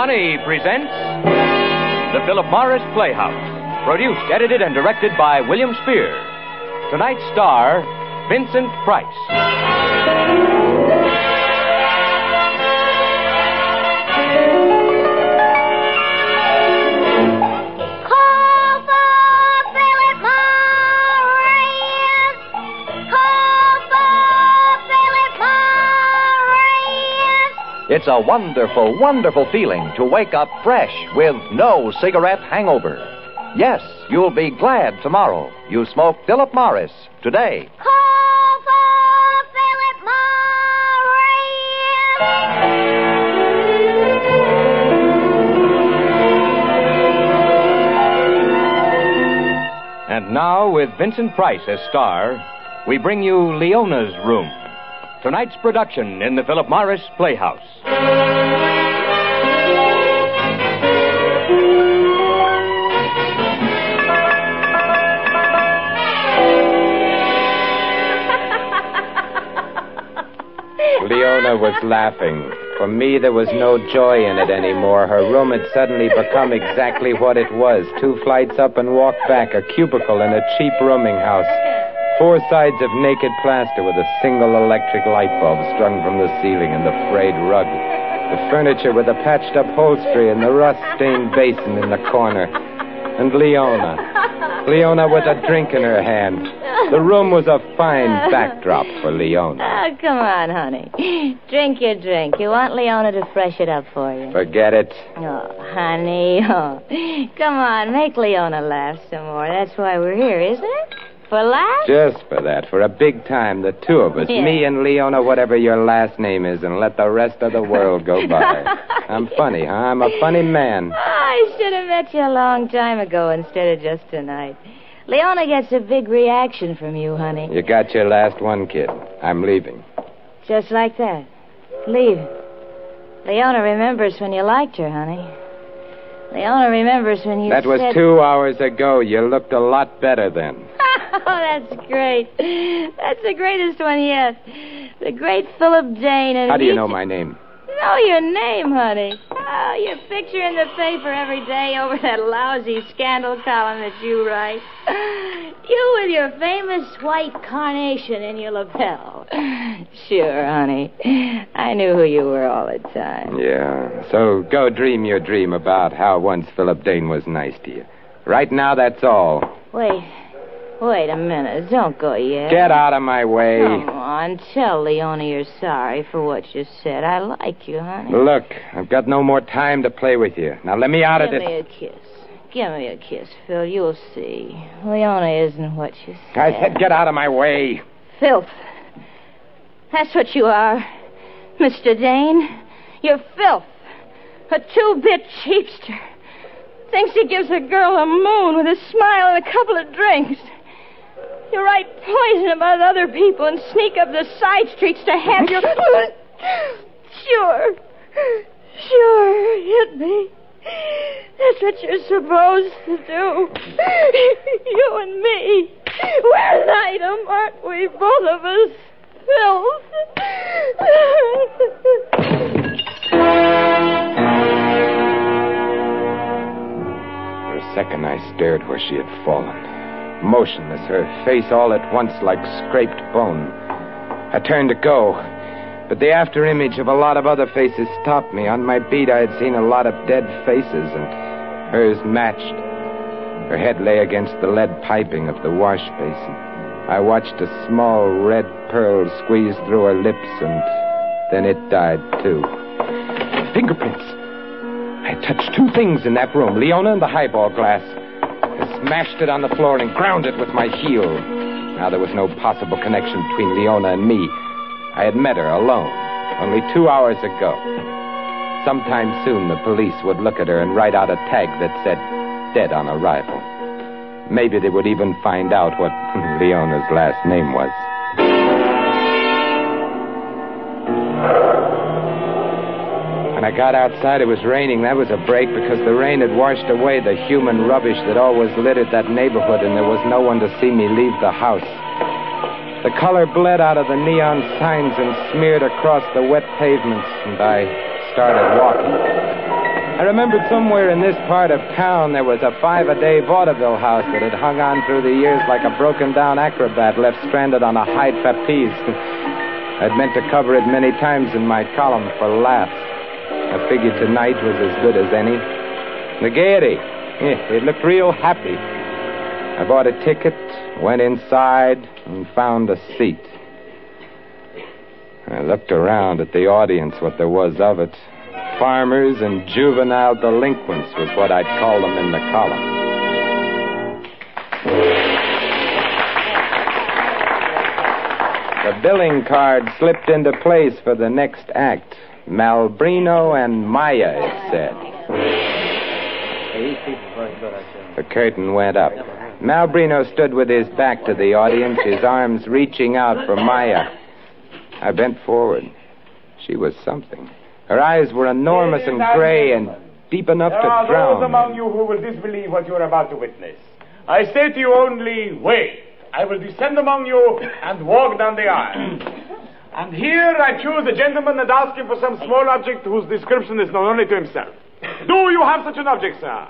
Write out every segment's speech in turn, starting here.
Johnny presents the Philip Morris Playhouse, produced, edited, and directed by William Spear. Tonight's star, Vincent Price. It's a wonderful, wonderful feeling to wake up fresh with no cigarette hangover. Yes, you'll be glad tomorrow you smoked Philip Morris today. Call for Philip Morris! And now, with Vincent Price as star, we bring you Leona's Room. Tonight's production in the Philip Morris Playhouse. Leona was laughing. For me, there was no joy in it anymore. Her room had suddenly become exactly what it was. 2 flights up and walk back, a cubicle in a cheap rooming house. 4 sides of naked plaster with a single electric light bulb strung from the ceiling and the frayed rug. The furniture with a patched upholstery and the rust-stained basin in the corner. And Leona. Leona with a drink in her hand. The room was a fine backdrop for Leona. Oh, come on, honey. Drink your drink. You want Leona to fresh it up for you. Forget it. Oh, honey. Oh. Come on, make Leona laugh some more. That's why we're here, isn't it? For laughs? Just for that. For a big time, the 2 of us. Yeah. Me and Leona, whatever your last name is, and let the rest of the world go by. I'm funny, huh? I'm a funny man. Oh, I should have met you a long time ago instead of just tonight. Leona gets a big reaction from you, honey. You got your last one, kid. I'm leaving. Just like that. Leaving. Leona remembers when you liked her, honey. Leona remembers when you said... That was 2 hours ago. You looked a lot better then. Oh, that's great. That's the greatest one yet. The great Philip Dane. And how do you know my name? Know your name, honey. Oh, your picture in the paper every day over that lousy scandal column that you write. You with your famous white carnation in your lapel. Sure, honey. I knew who you were all the time. Yeah. So go dream your dream about how once Philip Dane was nice to you. Right now, that's all. Wait a minute. Don't go yet. Get out of my way. Come on. Tell Leona you're sorry for what you said. I like you, honey. Look, I've got no more time to play with you. Now, let me out of this. Give me a kiss. Give me a kiss, Phil. You'll see. Leona isn't what you said. I said get out of my way. Filth. That's what you are, Mr. Dane. You're filth. A 2-bit cheapster. Thinks he gives a girl a moon with a smile and a couple of drinks. You write poison about other people and sneak up the side streets to have your... Sure, hit me. That's what you're supposed to do. You and me. We're an item, aren't we? Both of us. For a second, I stared where she had fallen. Motionless, her face all at once like scraped bone. I turned to go, but the after-image of a lot of other faces stopped me. On my beat, I had seen a lot of dead faces, and hers matched. Her head lay against the lead piping of the wash basin. I watched a small red pearl squeeze through her lips, and then it died, too. Fingerprints! I touched 2 things in that room, Leona and the highball glass. I smashed it on the floor and ground it with my heel. Now, there was no possible connection between Leona and me. I had met her alone, only 2 hours ago. Sometime soon, the police would look at her and write out a tag that said, dead on arrival. Maybe they would even find out what Leona's last name was. When I got outside, it was raining. That was a break because the rain had washed away the human rubbish that always littered that neighborhood, and there was no one to see me leave the house. The color bled out of the neon signs and smeared across the wet pavements, and I started walking. I remembered somewhere in this part of town there was a five-a-day vaudeville house that had hung on through the years like a broken-down acrobat left stranded on a high trapeze. I'd meant to cover it many times in my column for laughs. I figured tonight was as good as any. The gaiety. Yeah, it looked real happy. I bought a ticket, went inside, and found a seat. I looked around at the audience, what there was of it. Farmers and juvenile delinquents was what I'd call them in the column. The billing card slipped into place for the next act. Malbrino and Maya, it said. The curtain went up. Malbrino stood with his back to the audience, his arms reaching out for Maya. I bent forward. She was something. Her eyes were enormous and gray and deep enough to drown. There are those among you who will disbelieve what you are about to witness. I say to you only, wait. I will descend among you and walk down the aisle. And here I choose a gentleman and ask him for some small object whose description is known only to himself. Do you have such an object, sir?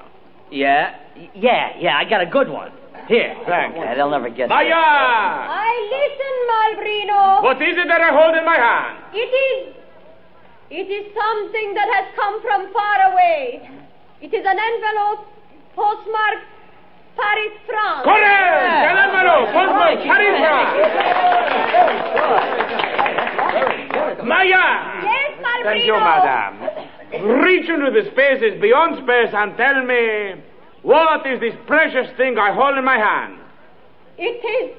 Yeah, I got a good one. Here, thanks. Yeah, they'll never guess. Maya! I listen, Malbrino. What is it that I hold in my hand? It is something that has come from far away. It is an envelope postmarked Paris, France. Correct! Yeah. An envelope postmarked Paris, France. Maya! Yes, Malbrino. Thank you, madame. Reach into the spaces beyond space and tell me, what is this precious thing I hold in my hand? It is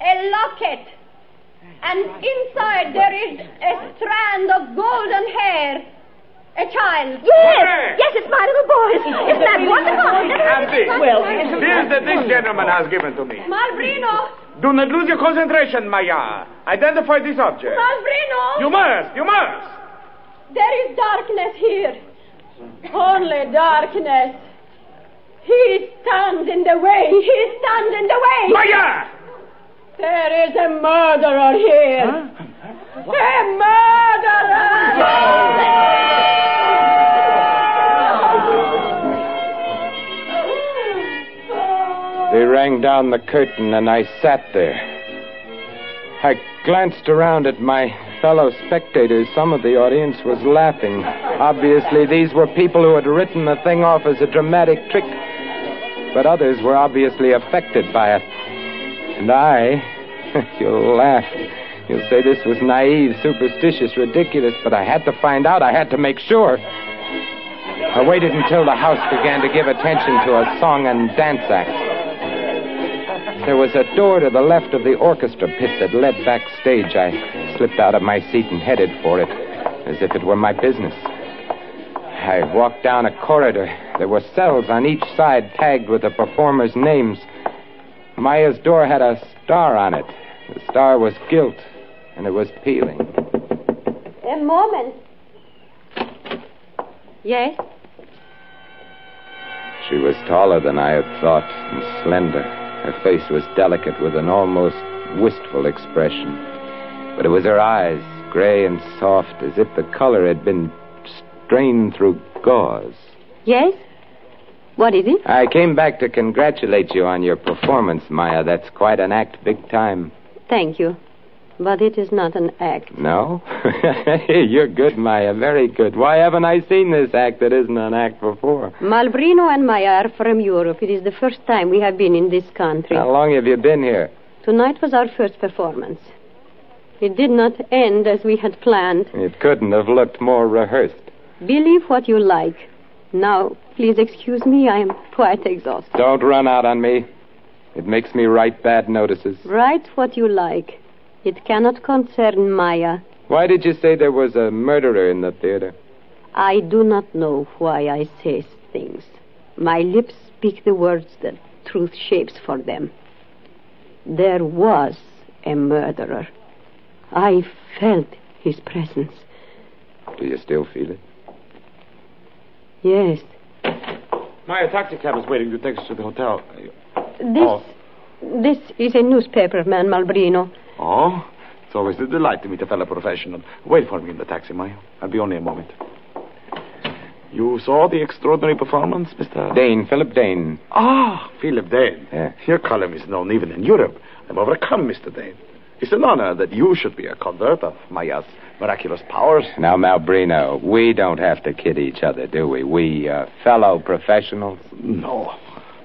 a locket. And inside there is a strand of golden hair. A child. Yes! Hey. Yes, it's my little boy. Isn't that wonderful? And this. Well, this is that this gentleman has given to me. Malbrino! Do not lose your concentration, Maya. Identify this object. Malbrino! You must! There is darkness here. Only darkness. He stands in the way. Maya! There is a murderer here. Huh? A murderer! They rang down the curtain and I sat there. I glanced around at my fellow spectators. Some of the audience was laughing. Obviously, these were people who had written the thing off as a dramatic trick. But others were obviously affected by it. And I, you'll laugh. You'll say this was naive, superstitious, ridiculous, but I had to find out. I had to make sure. I waited until the house began to give attention to a song and dance act. There was a door to the left of the orchestra pit that led backstage. I slipped out of my seat and headed for it, as if it were my business. I walked down a corridor. There were cells on each side tagged with the performers' names. Maya's door had a star on it. The star was gilt, and it was peeling. A moment. Yes? She was taller than I had thought, and slender. Her face was delicate with an almost wistful expression. But it was her eyes, gray and soft, as if the color had been drained through gauze. Yes? What is it? I came back to congratulate you on your performance, Maya. That's quite an act, big time. Thank you. But it is not an act. No? You're good, Maya. Very good. Why haven't I seen this act that isn't an act before? Malbrino and Maya are from Europe. It is the first time we have been in this country. How long have you been here? Tonight was our first performance. It did not end as we had planned. It couldn't have looked more rehearsed. Believe what you like. Now, please excuse me. I am quite exhausted. Don't run out on me. It makes me write bad notices. Write what you like. It cannot concern Maya. Why did you say there was a murderer in the theater? I do not know why I say things. My lips speak the words that truth shapes for them. There was a murderer. I felt his presence. Do you still feel it? Yes. My taxi cab is waiting to take us to the hotel. This is a newspaper man, Malbrino. Oh? It's always a delight to meet a fellow professional. Wait for me in the taxi, Maya. I'll be only a moment. You saw the extraordinary performance, Mr. Dane, Philip Dane. Ah, Philip Dane. Yeah. Your column is known even in Europe. I'm overcome, Mr. Dane. It's an honor that you should be a convert of Maya's miraculous powers. Now, Malbrino, we don't have to kid each other, do we? We fellow professionals? No,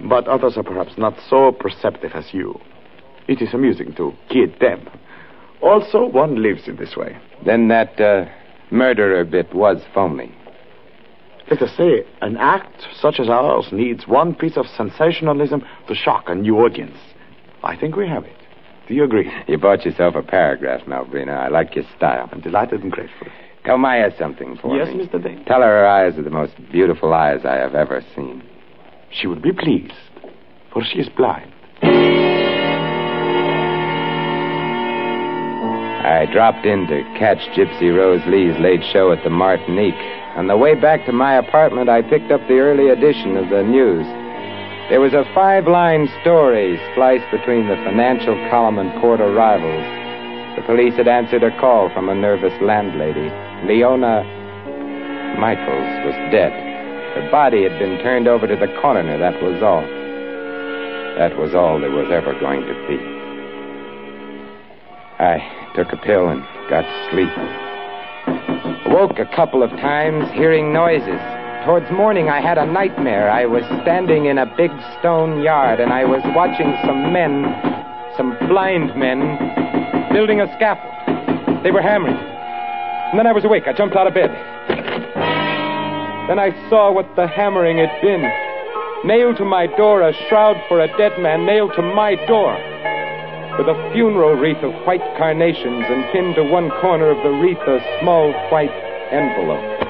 but others are perhaps not so perceptive as you. It is amusing to kid them. Also, one lives in this way. Then that murderer bit was phony. Let us say, an act such as ours needs one piece of sensationalism to shock a new audience. I think we have it. Do you agree? You bought yourself a paragraph, Malbrino. I like your style. I'm delighted and grateful. Tell Maya something for me. Yes, Mr. Dane. Tell her her eyes are the most beautiful eyes I have ever seen. She would be pleased, for she is blind. I dropped in to catch Gypsy Rose Lee's late show at the Martinique. On the way back to my apartment, I picked up the early edition of the news. There was a 5-line story spliced between the financial column and Porter rivals. The police had answered a call from a nervous landlady. Leona Michaels was dead. Her body had been turned over to the coroner. That was all. That was all there was ever going to be. I took a pill and got to sleep. Woke a couple of times, hearing noises. Towards morning, I had a nightmare. I was standing in a big stone yard, and I was watching some blind men, building a scaffold. They were hammering. And then I was awake. I jumped out of bed. Then I saw what the hammering had been. Nailed to my door, a shroud for a dead man, nailed to my door, with a funeral wreath of white carnations, and pinned to one corner of the wreath a small white envelope.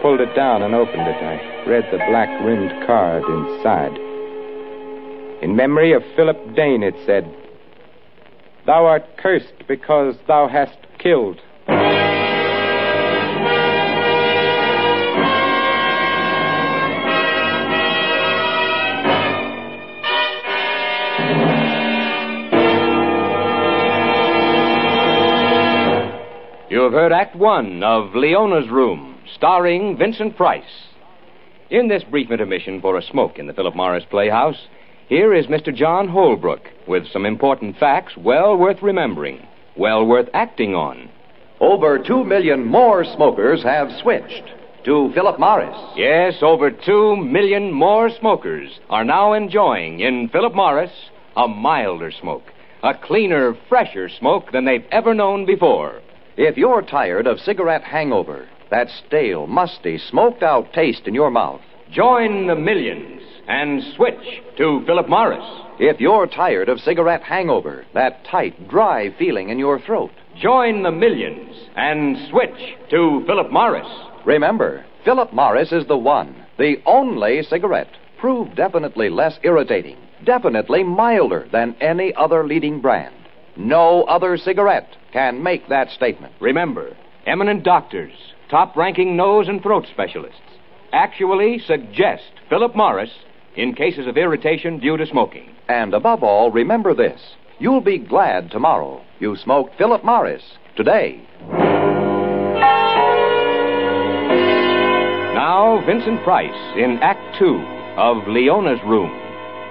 Pulled it down and opened it. I read the black-rimmed card inside. In memory of Philip Dane, it said, "Thou art cursed because thou hast killed." You have heard Act 1 of Leona's Room, starring Vincent Price. In this brief intermission for a smoke in the Philip Morris Playhouse, here is Mr. John Holbrook with some important facts well worth remembering, well worth acting on. Over 2 million more smokers have switched to Philip Morris. Yes, over 2 million more smokers are now enjoying in Philip Morris a milder smoke, a cleaner, fresher smoke than they've ever known before. If you're tired of cigarette hangover, that stale, musty, smoked-out taste in your mouth, join the millions and switch to Philip Morris. If you're tired of cigarette hangover, that tight, dry feeling in your throat, join the millions and switch to Philip Morris. Remember, Philip Morris is the one, the only cigarette proved definitely less irritating, definitely milder than any other leading brand. No other cigarette can make that statement. Remember, eminent doctors, top-ranking nose and throat specialists actually suggest Philip Morris in cases of irritation due to smoking. And above all, remember this. You'll be glad tomorrow you smoked Philip Morris today. Now, Vincent Price in Act 2 of Leona's Room,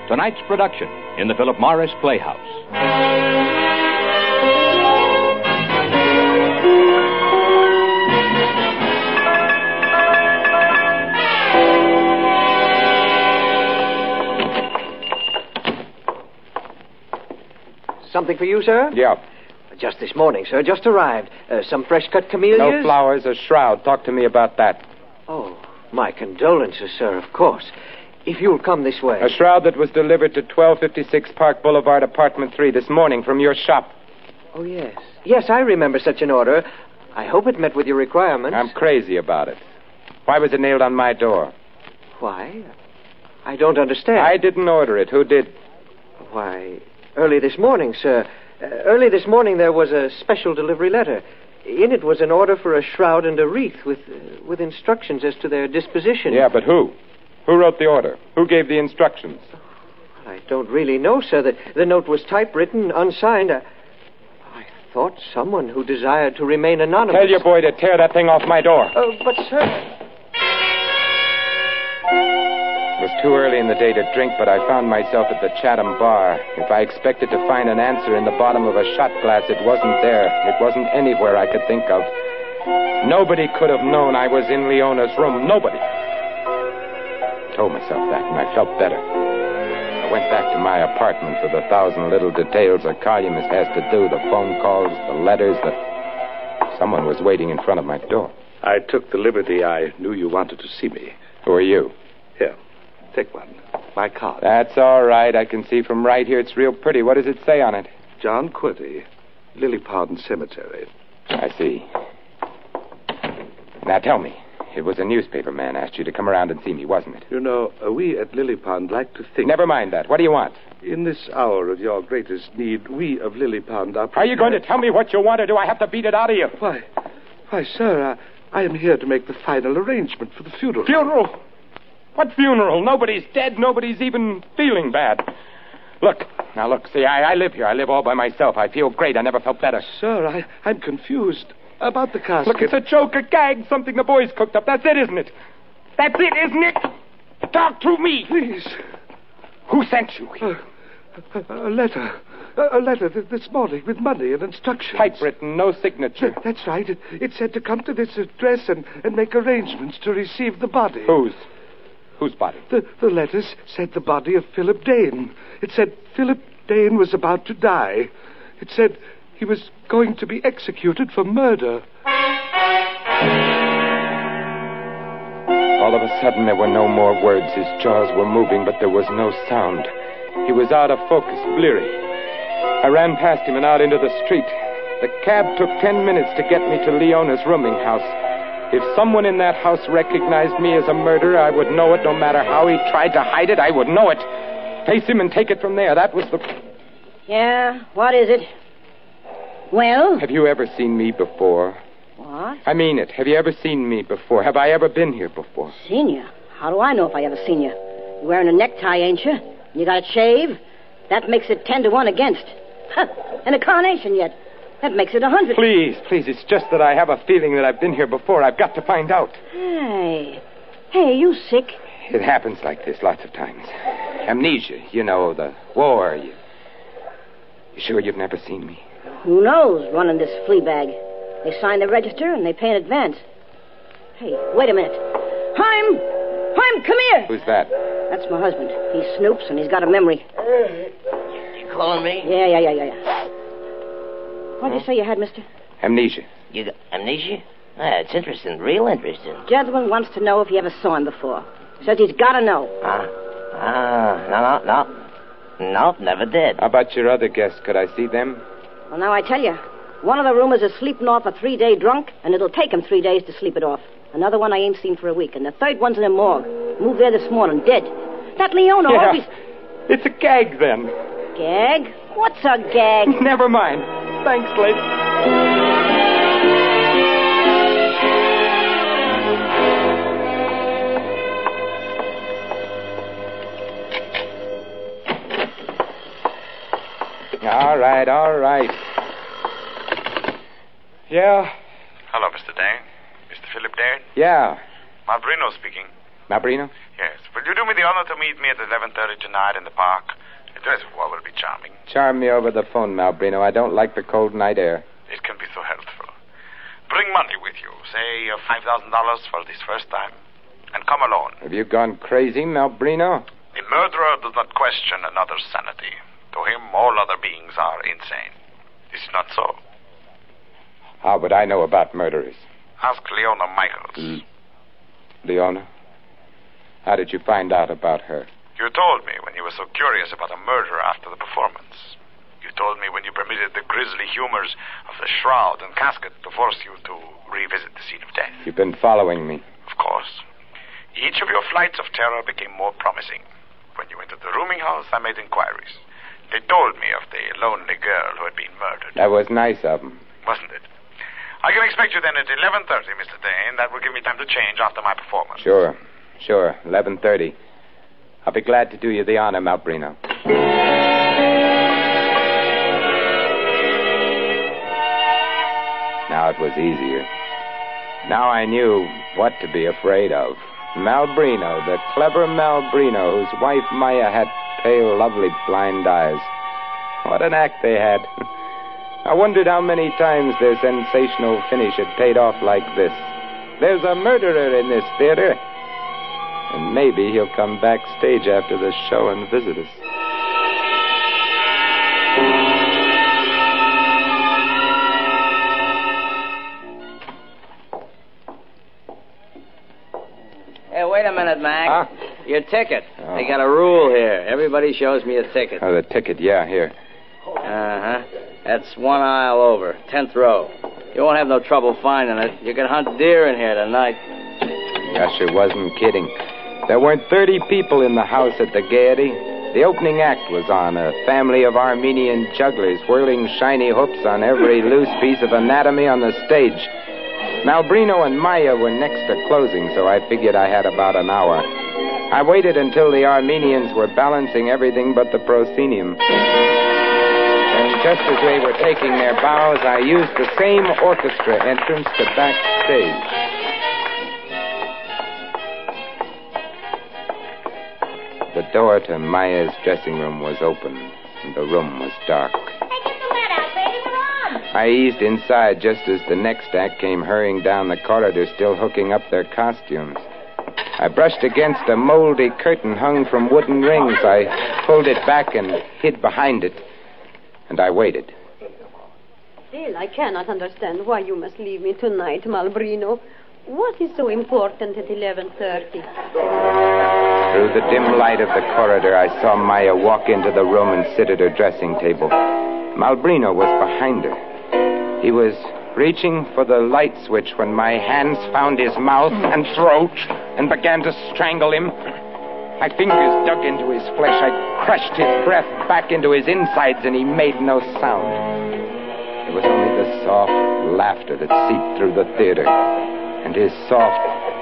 tonight's production in the Philip Morris Playhouse. Something for you, sir? Yeah. Just this morning, sir. Just arrived. Some fresh-cut camellias? No flowers, a shroud. Talk to me about that. Oh, my condolences, sir, of course. If you'll come this way. A shroud that was delivered to 1256 Park Boulevard, Apartment 3 this morning from your shop. Oh, yes. Yes, I remember such an order. I hope it met with your requirements. I'm crazy about it. Why was it nailed on my door? Why? I don't understand. I didn't order it. Who did? Why, early this morning, sir. Early this morning there was a special delivery letter. In it was an order for a shroud and a wreath with instructions as to their disposition. Yeah, but who? Who wrote the order? Who gave the instructions? Well, I don't really know, sir. The note was typewritten, unsigned. I thought someone who desired to remain anonymous. Tell your boy to tear that thing off my door. But, sir... It was too early in the day to drink, but I found myself at the Chatham bar. If I expected to find an answer in the bottom of a shot glass, it wasn't there. It wasn't anywhere I could think of. Nobody could have known I was in Leona's room. Nobody. I told myself that, and I felt better. I went back to my apartment for the 1,000 little details a columnist has to do, the phone calls, the letters, Someone was waiting in front of my door. I took the liberty. I knew you wanted to see me. Who are you? Here. Take one. My card. That's all right. I can see from right here it's real pretty. What does it say on it? John Quirty, Lillipond Cemetery. I see. Now tell me, it was a newspaper man asked you to come around and see me, wasn't it? You know, we at Lillipond like to think... Never mind that. What do you want? In this hour of your greatest need, we of Lillipond are... Are you going to tell me what you want to do? I have to beat it out of you. Why, sir, I am here to make the final arrangement for the funeral. Funeral? What funeral? Nobody's dead. Nobody's even feeling bad. Look. See, I live here. I live all by myself. I feel great. I never felt better. Sir, I'm confused about the casket. Look, it's a joke, a gag, something the boys cooked up. That's it, isn't it? That's it, isn't it? Talk to me. Please. Who sent you here? A letter. A letter this morning with money and instructions. Typewritten, no signature. That's right. It said to come to this address and make arrangements to receive the body. Whose body? The letters said the body of Philip Dane. It said Philip Dane was about to die. It said he was going to be executed for murder. All of a sudden, there were no more words. His jaws were moving, but there was no sound. He was out of focus, bleary. I ran past him and out into the street. The cab took 10 minutes to get me to Leona's rooming house. If someone in that house recognized me as a murderer, I would know it. No matter how he tried to hide it, I would know it. Face him and take it from there. That was the... Yeah, what is it? Well? Have you ever seen me before? What? I mean it. Have you ever seen me before? Have I ever been here before? Seen you? How do I know if I ever seen you? You're wearing a necktie, ain't you? You got a shave? That makes it 10 to 1 against. And a carnation yet. That makes it 100. Please, it's just that I have a feeling that I've been here before. I've got to find out. Hey, you sick? It happens like this lots of times. Amnesia, you know, the war. You sure you've never seen me? Who knows, running this flea bag. They sign the register and they pay in advance. Hey, wait a minute. Heim, come here. Who's that? That's my husband. He snoops and he's got a memory. You calling me? Yeah. What did you say you had, mister? Amnesia. You got amnesia? It's interesting, real interesting. Gentleman wants to know if you ever saw him before. Says he's got to know. No. Nope, never did. How about your other guests? Could I see them? Well, now I tell you. One of the roomers is sleeping off a 3-day drunk, and it'll take him 3 days to sleep it off. Another one I ain't seen for a week, and the third one's in a morgue. Moved there this morning, dead. That Leona always... It's a gag, then. Gag? What's a gag? Never mind. Thanks, lady. All right. Yeah? Hello, Mr. Dane. Mr. Philip Dane? Yeah. Malbrino speaking. Malbrino? Yes. Will you do me the honor to meet me at 11:30 tonight in the park? The reservoir will be charming. Charm me over the phone, Malbrino. I don't like the cold night air. It can be so helpful. Bring money with you. Say $5,000 for this first time. And come alone. Have you gone crazy, Malbrino? The murderer does not question another's sanity. To him, all other beings are insane. Is it not so? How would I know about murderers? Ask Leona Michaels. Leona? How did you find out about her? You told me when you were so curious about a murderer after the performance. You told me when you permitted the grisly humors of the shroud and casket to force you to revisit the scene of death. You've been following me. Of course. Each of your flights of terror became more promising. When you entered the rooming house, I made inquiries. They told me of the lonely girl who had been murdered. That was nice of them. Wasn't it? I can expect you then at 11:30, Mr. Dane. That will give me time to change after my performance. Sure. 11:30. I'll be glad to do you the honor, Malbrino. Now it was easier. Now I knew what to be afraid of. Malbrino, the clever Malbrino, whose wife Maya had pale, lovely, blind eyes. What an act they had. I wondered how many times their sensational finish had paid off like this. There's a murderer in this theater. And maybe he'll come backstage after the show and visit us. Hey, wait a minute, Mac. Huh? Your ticket. Oh. They got a rule here. Everybody shows me a ticket. Oh, the ticket, yeah, here. Uh-huh. That's one aisle over, 10th row. You won't have no trouble finding it. You can hunt deer in here tonight. Gosh, I wasn't kidding. There weren't 30 people in the house at the Gaiety. The opening act was on, a family of Armenian jugglers whirling shiny hoops on every loose piece of anatomy on the stage. Malbrino and Maya were next to closing, so I figured I had about an hour. I waited until the Armenians were balancing everything but the proscenium. Just as they were taking their bows, I used the same orchestra entrance to backstage. The door to Maya's dressing room was open, and the room was dark. Hey, get the mat out, baby. We're on. I eased inside just as the next act came hurrying down the corridor, still hooking up their costumes. I brushed against a moldy curtain hung from wooden rings. I pulled it back and hid behind it. And I waited. Still, I cannot understand why you must leave me tonight, Malbrino. What is so important at 11:30? Through the dim light of the corridor, I saw Maya walk into the room and sit at her dressing table. Malbrino was behind her. He was reaching for the light switch when my hands found his mouth and throat and began to strangle him. My fingers dug into his flesh. I crushed his breath back into his insides, and he made no sound. It was only the soft laughter that seeped through the theater, and his soft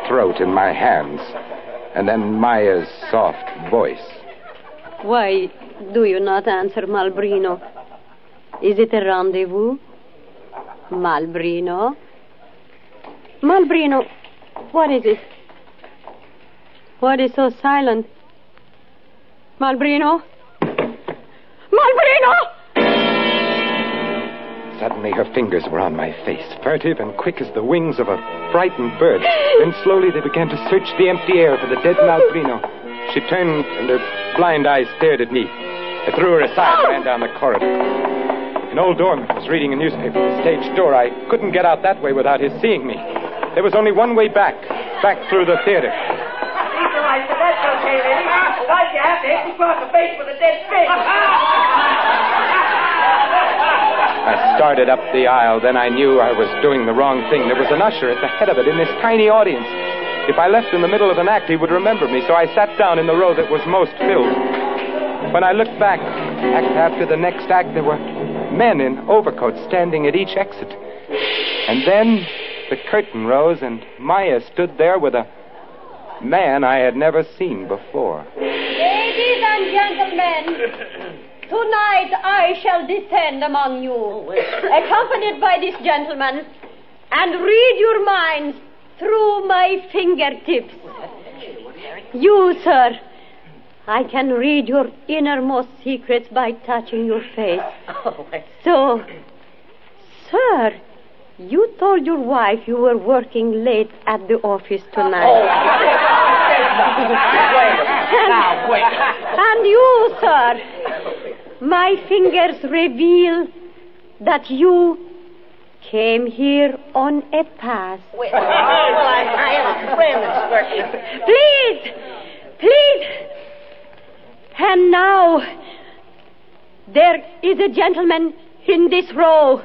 throat in my hands, and then Maya's soft voice. Why do you not answer, Malbrino? Is it a rendezvous? Malbrino? Malbrino, what is it? What is so silent? Malbrino? Malbrino! Suddenly her fingers were on my face, furtive and quick as the wings of a frightened bird. Then slowly they began to search the empty air for the dead Malbrino. She turned and her blind eyes stared at me. I threw her aside and ran down the corridor. An old doorman was reading a newspaper at the stage door. I couldn't get out that way without his seeing me. There was only one way back through the theater. I said, that's okay, lady. Why'd you have to hit me across the face with a dead fish? I started up the aisle. Then I knew I was doing the wrong thing. There was an usher at the head of it in this tiny audience. If I left in the middle of an act, he would remember me, so I sat down in the row that was most filled. When I looked back, act after the next act, there were men in overcoats standing at each exit. And then the curtain rose, and Maya stood there with a man I had never seen before. Ladies and gentlemen, tonight I shall descend among you, accompanied by this gentleman, and read your minds through my fingertips. You, sir, I can read your innermost secrets by touching your face. So, sir, you told your wife you were working late at the office tonight. Oh, wait. And you, sir, my fingers reveal that you came here on a pass. Wait, I have a friend that's working. Please. And now, there is a gentleman in this row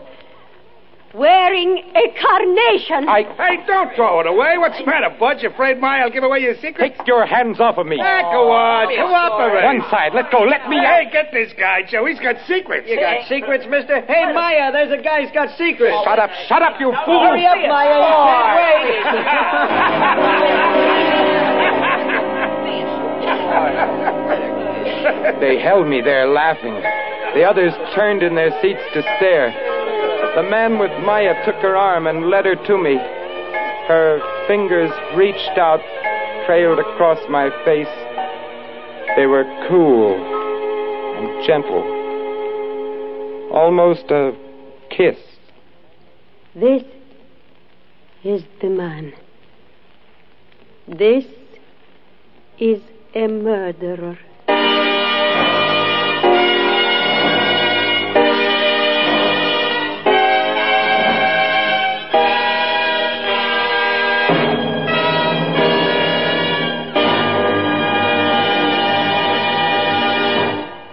wearing a carnation. Hey, don't throw it away. What's the matter, Bud? You afraid Maya'll give away your secret? Take your hands off of me. Go on. Cooperate. One side. Let go. Let me out. Hey, get this guy, Joe. He's got secrets. You got secrets, mister? Hey, Maya, there's a guy who's got secrets. Shut up, you fool. Hurry up, Maya. You can't wait. They held me there laughing. The others turned in their seats to stare. The man with Maya took her arm and led her to me. Her fingers reached out trailed across my face, they were cool and gentle, almost a kiss. This is the man. This is a murderer.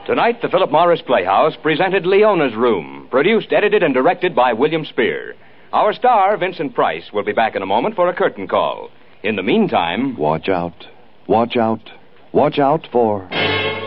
Tonight, the Philip Morris Playhouse presented Leona's Room, produced, edited, and directed by William Spear. Our star, Vincent Price, will be back in a moment for a curtain call. In the meantime... Watch out. Watch out. Watch out for...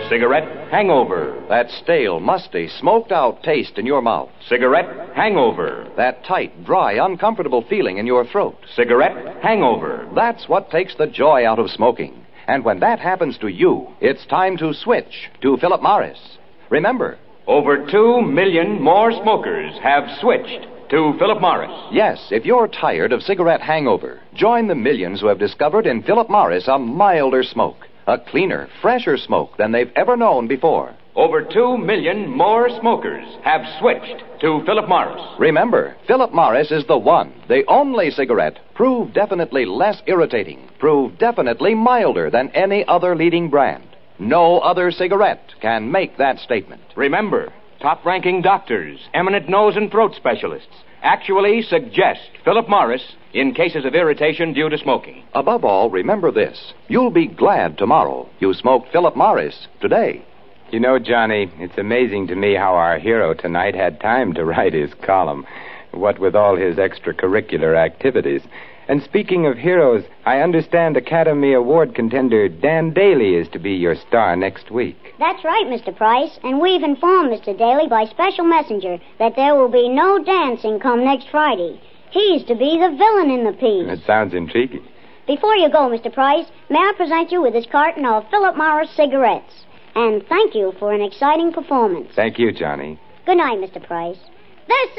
Cigarette hangover. That stale, musty, smoked-out taste in your mouth. Cigarette hangover. That tight, dry, uncomfortable feeling in your throat. Cigarette hangover. That's what takes the joy out of smoking. And when that happens to you, it's time to switch to Philip Morris. Remember, over 2 million more smokers have switched to Philip Morris. Yes, if you're tired of cigarette hangover, join the millions who have discovered in Philip Morris a milder smoke, a cleaner, fresher smoke than they've ever known before. Over 2 million more smokers have switched to Philip Morris. Remember, Philip Morris is the one, the only cigarette proved definitely less irritating, proved definitely milder than any other leading brand. No other cigarette can make that statement. Remember, top-ranking doctors, eminent nose and throat specialists actually suggest Philip Morris in cases of irritation due to smoking. Above all, remember this. You'll be glad tomorrow you smoked Philip Morris today. You know, Johnny, it's amazing to me how our hero tonight had time to write his column, what with all his extracurricular activities. And speaking of heroes, I understand Academy Award contender Dan Daly is to be your star next week. That's right, Mr. Price, and we've informed Mr. Daly by special messenger that there will be no dancing come next Friday. He's to be the villain in the piece. That sounds intriguing. Before you go, Mr. Price, may I present you with this carton of Philip Morris cigarettes? And thank you for an exciting performance. Thank you, Johnny. Good night, Mr. Price. This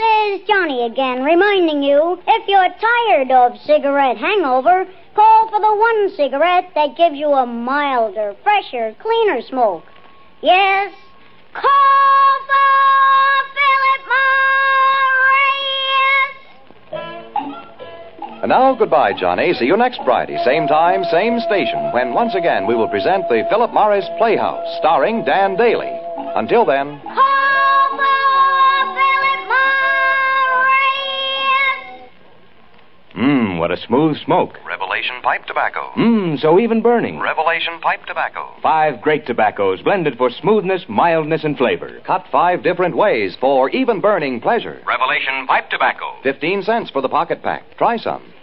is Johnny again, reminding you, if you're tired of cigarette hangover, call for the one cigarette that gives you a milder, fresher, cleaner smoke. Yes, call for Philip Morris! And now, goodbye, Johnny. See you next Friday, same time, same station, when once again we will present the Philip Morris Playhouse, starring Dan Daly. Until then... Call for Philip Morris! Mmm, what a smooth smoke. Revelation pipe tobacco. Mmm, so even burning. Revelation pipe tobacco. 5 great tobaccos, blended for smoothness, mildness, and flavor. Cut 5 different ways for even burning pleasure. Revelation pipe tobacco. 15 cents for the pocket pack. Try some.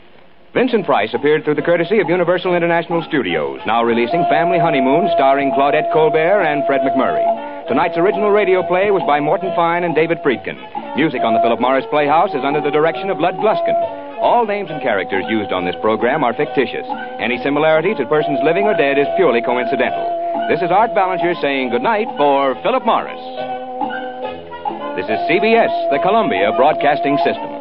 Vincent Price appeared through the courtesy of Universal International Studios, now releasing Family Honeymoon, starring Claudette Colbert and Fred McMurray. Tonight's original radio play was by Morton Fine and David Friedkin. Music on the Philip Morris Playhouse is under the direction of Lud Gluskin. All names and characters used on this program are fictitious. Any similarity to persons living or dead is purely coincidental. This is Art Ballinger saying goodnight for Philip Morris. This is CBS, the Columbia Broadcasting System.